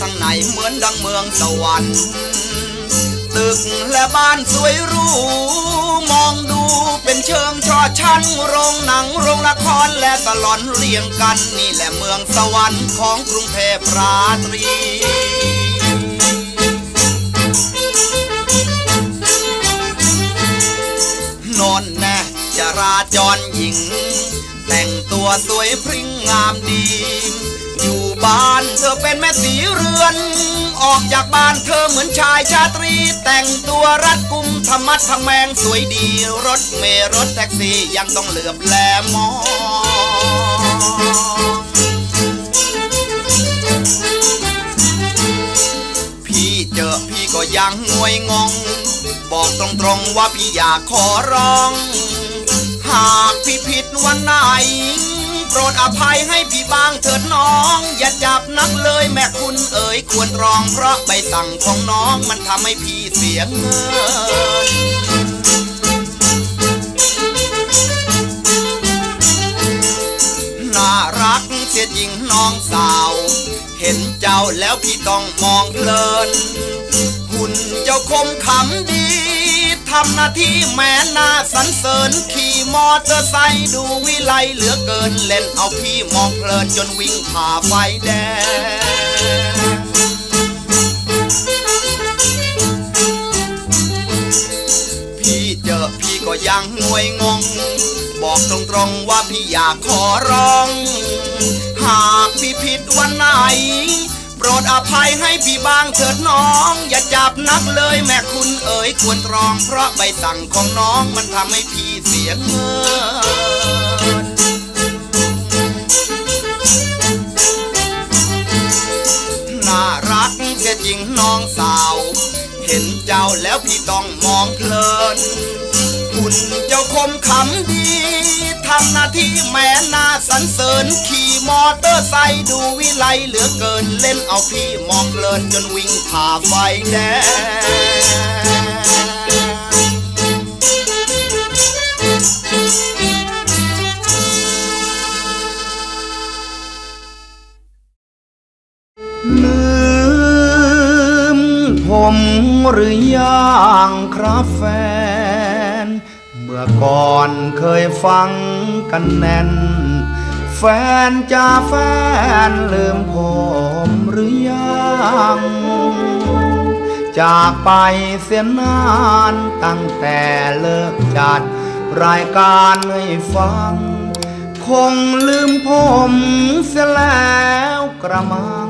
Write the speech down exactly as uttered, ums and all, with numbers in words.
ข้างในเหมือนดังเมืองสวรรค์ตึกและบ้านสวยหรูมองดูเป็นเชิงชอชั้นโรงหนังโรงละครและตลอนเรียงกันนี่แหละเมืองสวรรค์ของกรุงเทพราตรีนนแน่จราจรหญิงแต่งตัวสวยพริ้งงามดีอยู่บ้านเธอเป็นแม่สีเรือนออกจากบ้านเธอเหมือนชายชาตรีแต่งตัวรัดกุมธรรมะทะแมงสวยดีรถเมล์รถแท็กซี่ยังต้องเหลือบแลมองพี่เจอพี่ก็ยังงวยงงบอกตรงๆว่าพี่อยากขอร้องหากพี่ผิดวันไหนโปรดอภัยให้พี่บ้างเถิดน้องอย่าจับนักเลยแม่คุณเอ๋ยควรตรองเพราะใบสั่งของน้องมันทำให้พี่เสียเงินน่ารักเสียจริงน้องสาวเห็นเจ้าแล้วพี่ต้องมองเพลินหุ่นเจ้าคมขำดีทำหน้าที่แม่น่าสรรเสริญขี่มอเตอร์ไซค์ดูวิไลเหลือเกินเล่นเอาพี่มองเพลินจนวิ่งผ่าไฟแดงพี่เจอพี่ก็ยังงวยงงบอกตรงๆว่าพี่อยากขอร้องหากพี่ผิดวันไหนโปรดอภัยให้พี่บ้างเถิดน้องอย่าจับนักเลยแม่คุณเอ๋ยควรตรองเพราะใบสั่งของน้องมันทำให้พี่เสียเงินน่ารักเสียจริงน้องสาวเห็นเจ้าแล้วพี่ต้องมองเพลินหุ่นเจ้าคมขำดีทำหน้าที่แม่น่าสรรเสริญขี่มอเตอร์ไซค์ดูวิไลเหลือเกินเล่นเอาพี่มองเพลินจนวิ่งผ่าไฟแดงลืมผมหรือยังครับแฟนเมื่อก่อนเคยฟังกันแน่นแฟนจ้าแฟนลืมผมหรือยังจากไปเสียนานตั้งแต่เลิกจัดรายการให้ฟังคงลืมผมเสียแล้วกระมัง